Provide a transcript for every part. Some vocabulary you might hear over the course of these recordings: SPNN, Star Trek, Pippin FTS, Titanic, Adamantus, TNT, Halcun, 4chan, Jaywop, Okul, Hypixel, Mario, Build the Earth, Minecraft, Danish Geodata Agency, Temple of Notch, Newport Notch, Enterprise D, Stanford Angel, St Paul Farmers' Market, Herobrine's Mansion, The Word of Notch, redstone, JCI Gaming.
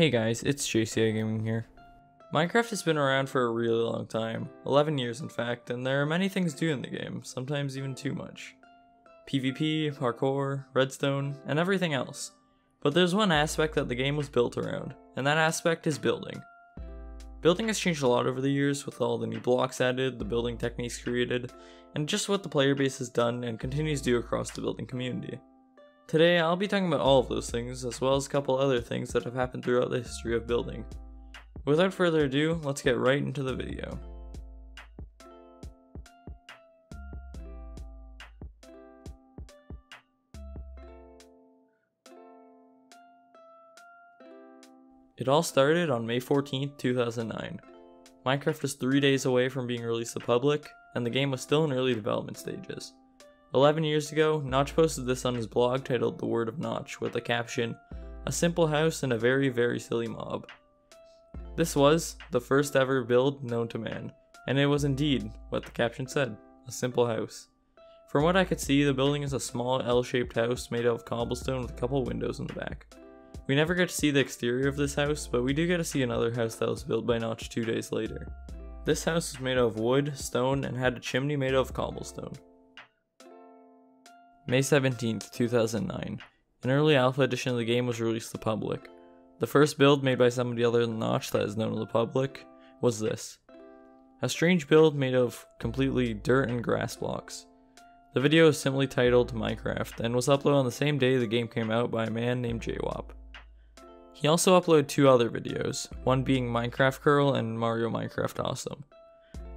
Hey guys, it's JCI Gaming here. Minecraft has been around for a really long time, 11 years in fact, and there are many things to do in the game, sometimes even too much. PvP, parkour, redstone, and everything else. But there's one aspect that the game was built around, and that aspect is building. Building has changed a lot over the years with all the new blocks added, the building techniques created, and just what the player base has done and continues to do across the building community. Today, I'll be talking about all of those things, as well as a couple other things that have happened throughout the history of building. Without further ado, let's get right into the video. It all started on May 14th, 2009. Minecraft was 3 days away from being released to the public, and the game was still in early development stages. 11 years ago, Notch posted this on his blog titled The Word of Notch with the caption, "A simple house and a very, very silly mob." This was the first ever build known to man, and it was indeed what the caption said, a simple house. From what I could see, the building is a small L-shaped house made out of cobblestone with a couple windows in the back. We never get to see the exterior of this house, but we do get to see another house that was built by Notch 2 days later. This house was made out of wood, stone, and had a chimney made out of cobblestone. May 17th, 2009. An early alpha edition of the game was released to the public. The first build made by somebody other than Notch that is known to the public was this. A strange build made of completely dirt and grass blocks. The video is simply titled Minecraft and was uploaded on the same day the game came out by a man named Jaywop. He also uploaded two other videos, one being Minecraft Curl and Mario Minecraft Awesome.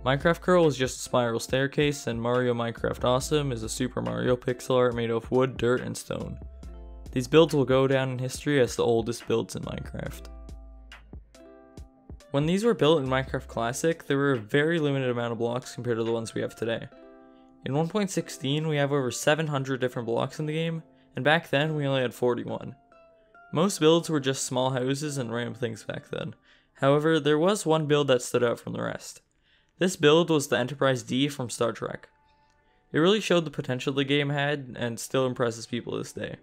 Minecraft Curl is just a spiral staircase, and Mario Minecraft Awesome is a Super Mario pixel art made of wood, dirt, and stone. These builds will go down in history as the oldest builds in Minecraft. When these were built in Minecraft Classic, there were a very limited amount of blocks compared to the ones we have today. In 1.16, we have over 700 different blocks in the game, and back then we only had 41. Most builds were just small houses and random things back then. However, there was one build that stood out from the rest. This build was the Enterprise D from Star Trek. It really showed the potential the game had and still impresses people to this day.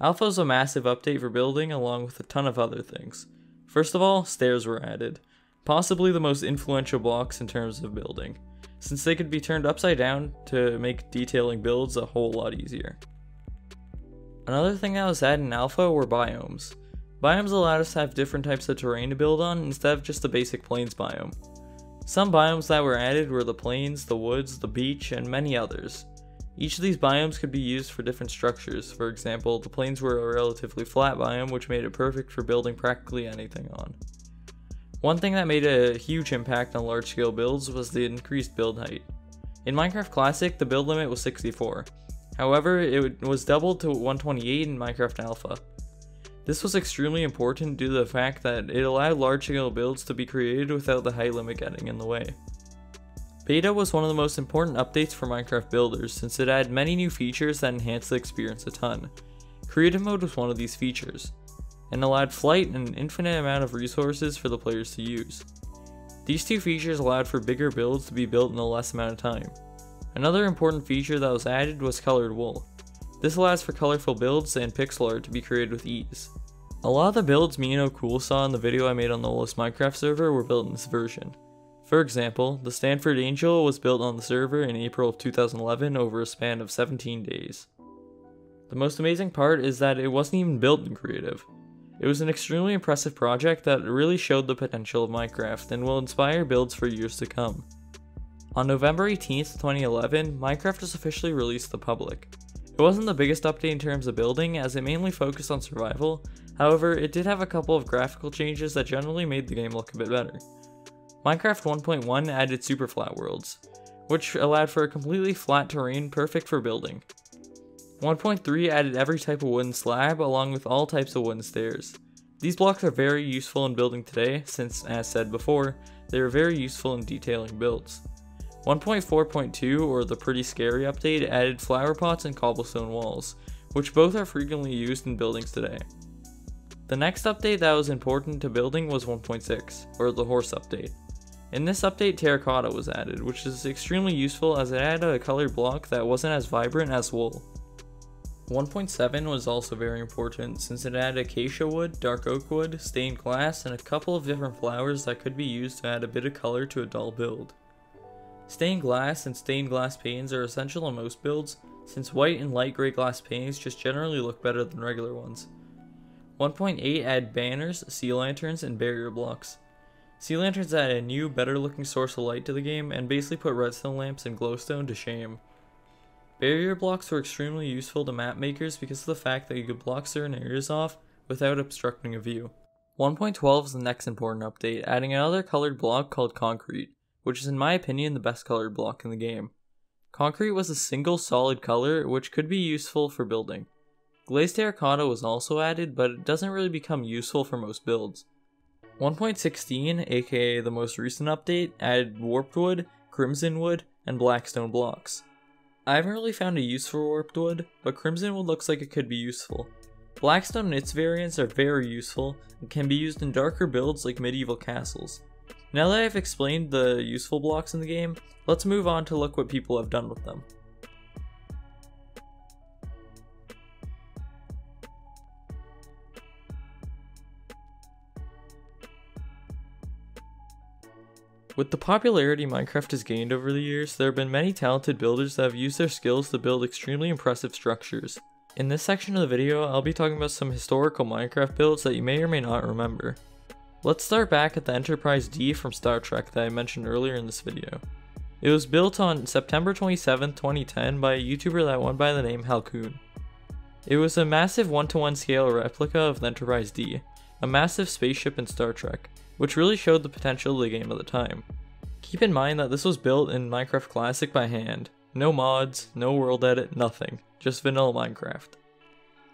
Alpha was a massive update for building along with a ton of other things. First of all, stairs were added, possibly the most influential blocks in terms of building, since they could be turned upside down to make detailing builds a whole lot easier. Another thing that was added in Alpha were biomes. Biomes allowed us to have different types of terrain to build on instead of just the basic plains biome. Some biomes that were added were the plains, the woods, the beach, and many others. Each of these biomes could be used for different structures. For example, the plains were a relatively flat biome, which made it perfect for building practically anything on. One thing that made a huge impact on large-scale builds was the increased build height. In Minecraft Classic, the build limit was 64. However, it was doubled to 128 in Minecraft Alpha. This was extremely important due to the fact that it allowed large-scale builds to be created without the height limit getting in the way. Beta was one of the most important updates for Minecraft builders since it added many new features that enhanced the experience a ton. Creative mode was one of these features, and allowed flight and an infinite amount of resources for the players to use. These two features allowed for bigger builds to be built in a less amount of time. Another important feature that was added was colored wool. This allows for colorful builds and pixel art to be created with ease. A lot of the builds me and Okul saw in the video I made on the oldest Minecraft server were built in this version. For example, the Stanford Angel was built on the server in April of 2011 over a span of 17 days. The most amazing part is that it wasn't even built in creative. It was an extremely impressive project that really showed the potential of Minecraft and will inspire builds for years to come. On November 18th, 2011, Minecraft was officially released to the public. It wasn't the biggest update in terms of building, as it mainly focused on survival. However, it did have a couple of graphical changes that generally made the game look a bit better. Minecraft 1.1 added super flat worlds, which allowed for a completely flat terrain perfect for building. 1.3 added every type of wooden slab along with all types of wooden stairs. These blocks are very useful in building today since, as said before, they are very useful in detailing builds. 1.4.2, or the Pretty Scary update, added flower pots and cobblestone walls, which both are frequently used in buildings today. The next update that was important to building was 1.6, or the Horse update. In this update, terracotta was added, which is extremely useful as it added a colored block that wasn't as vibrant as wool. 1.7 was also very important since it added acacia wood, dark oak wood, stained glass, and a couple of different flowers that could be used to add a bit of color to a dull build. Stained glass and stained glass panes are essential in most builds since white and light gray glass panes just generally look better than regular ones. 1.8 added banners, sea lanterns, and barrier blocks. Sea lanterns add a new, better looking source of light to the game and basically put redstone lamps and glowstone to shame. Barrier blocks were extremely useful to map makers because of the fact that you could block certain areas off without obstructing a view. 1.12 is the next important update, adding another colored block called concrete, which is in my opinion the best colored block in the game. Concrete was a single solid color which could be useful for building. Glazed terracotta was also added, but it doesn't really become useful for most builds. 1.16, aka the most recent update, added warped wood, crimson wood, and blackstone blocks. I haven't really found a use for warped wood, but crimson wood looks like it could be useful. Blackstone and its variants are very useful and can be used in darker builds like medieval castles. Now that I've explained the useful blocks in the game, let's move on to look what people have done with them. With the popularity Minecraft has gained over the years, there have been many talented builders that have used their skills to build extremely impressive structures. In this section of the video, I'll be talking about some historical Minecraft builds that you may or may not remember. Let's start back at the Enterprise D from Star Trek that I mentioned earlier in this video. It was built on September 27, 2010 by a YouTuber that went by the name Halcun. It was a massive 1-to-1 scale replica of the Enterprise D, a massive spaceship in Star Trek, which really showed the potential of the game at the time. Keep in mind that this was built in Minecraft Classic by hand. No mods, no world edit, nothing. Just vanilla Minecraft.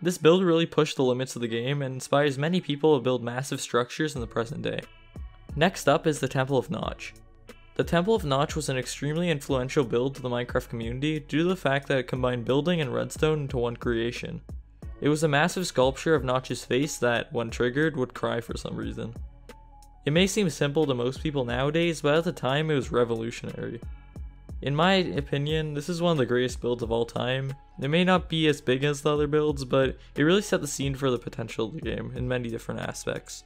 This build really pushed the limits of the game and inspires many people to build massive structures in the present day. Next up is the Temple of Notch. The Temple of Notch was an extremely influential build to the Minecraft community due to the fact that it combined building and redstone into one creation. It was a massive sculpture of Notch's face that, when triggered, would cry for some reason. It may seem simple to most people nowadays, but at the time it was revolutionary. In my opinion, this is one of the greatest builds of all time. It may not be as big as the other builds, but it really set the scene for the potential of the game in many different aspects.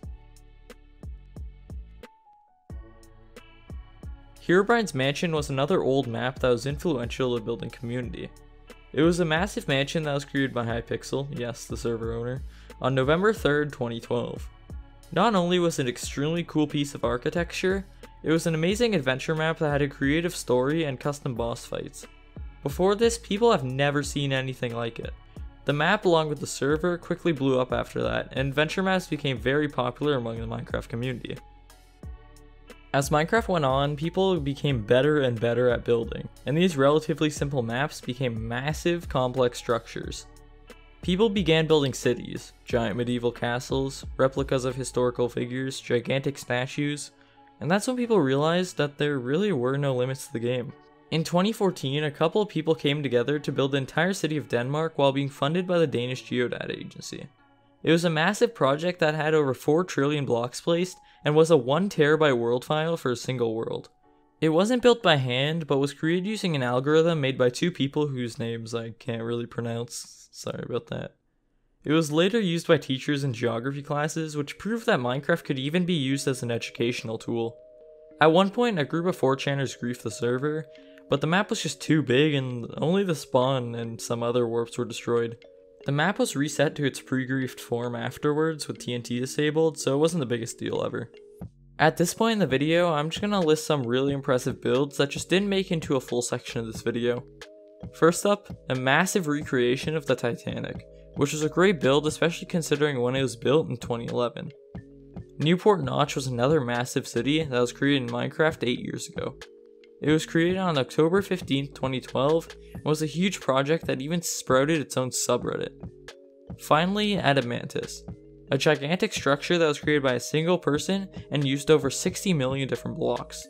Herobrine's Mansion was another old map that was influential to the building community. It was a massive mansion that was created by Hypixel, yes, the server owner, on November 3rd, 2012. Not only was it an extremely cool piece of architecture, it was an amazing adventure map that had a creative story and custom boss fights. Before this, people have never seen anything like it. The map, along with the server, quickly blew up after that, and adventure maps became very popular among the Minecraft community. As Minecraft went on, people became better and better at building, and these relatively simple maps became massive, complex structures. People began building cities, giant medieval castles, replicas of historical figures, gigantic statues, and that's when people realized that there really were no limits to the game. In 2014, a couple of people came together to build the entire city of Denmark while being funded by the Danish Geodata Agency. It was a massive project that had over 4 trillion blocks placed and was a 1 TB world file for a single world. It wasn't built by hand, but was created using an algorithm made by 2 people whose names I can't really pronounce, sorry about that. It was later used by teachers in geography classes, which proved that Minecraft could even be used as an educational tool. At one point, a group of 4chaners griefed the server, but the map was just too big and only the spawn and some other warps were destroyed. The map was reset to its pre-griefed form afterwards with TNT disabled, so it wasn't the biggest deal ever. At this point in the video, I'm just going to list some really impressive builds that just didn't make into a full section of this video. First up, a massive recreation of the Titanic, which was a great build especially considering when it was built in 2011. Newport Notch was another massive city that was created in Minecraft 8 years ago. It was created on October 15, 2012 and was a huge project that even sprouted its own subreddit. Finally, Adamantus. A gigantic structure that was created by a single person and used over 60 million different blocks.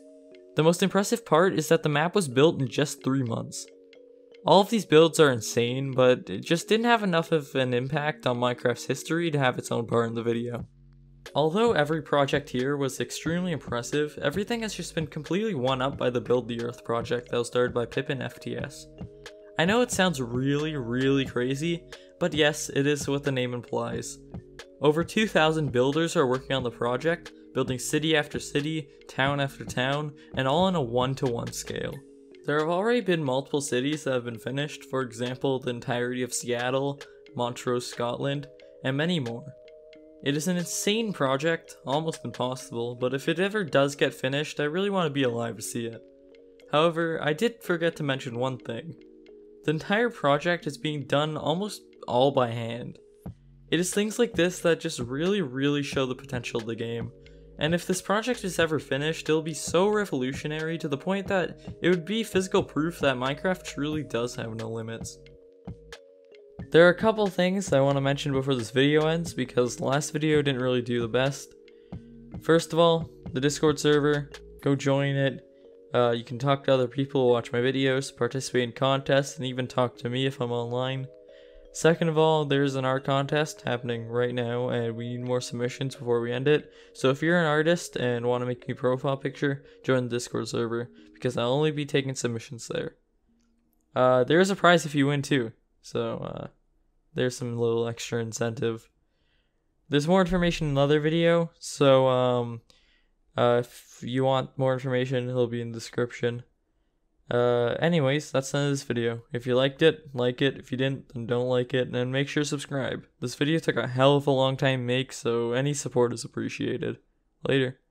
The most impressive part is that the map was built in just 3 months. All of these builds are insane, but it just didn't have enough of an impact on Minecraft's history to have its own part in the video. Although every project here was extremely impressive, everything has just been completely one-up by the Build the Earth project that was started by Pippin FTS. I know it sounds really, really crazy, but yes, it is what the name implies. Over 2,000 builders are working on the project, building city after city, town after town, and all on a 1-to-1 scale. There have already been multiple cities that have been finished, for example the entirety of Seattle, Montrose, Scotland, and many more. It is an insane project, almost impossible, but if it ever does get finished, I really want to be alive to see it. However, I did forget to mention one thing. The entire project is being done almost all by hand. It is things like this that just really, really show the potential of the game, and if this project is ever finished, it'll be so revolutionary to the point that it would be physical proof that Minecraft truly does have no limits. There are a couple things I want to mention before this video ends, because the last video didn't really do the best. First of all, the Discord server, go join it. You can talk to other people, watch my videos, participate in contests, and even talk to me if I'm online. Second of all, there's an art contest happening right now, and we need more submissions before we end it. So if you're an artist and want to make me a profile picture, join the Discord server, because I'll only be taking submissions there. There is a prize if you win too. So, there's some little extra incentive. There's more information in another video, so, if you want more information, it'll be in the description. Anyways, that's the end of this video. If you liked it, like it. If you didn't, then don't like it, and make sure to subscribe. This video took a hell of a long time to make, so any support is appreciated. Later.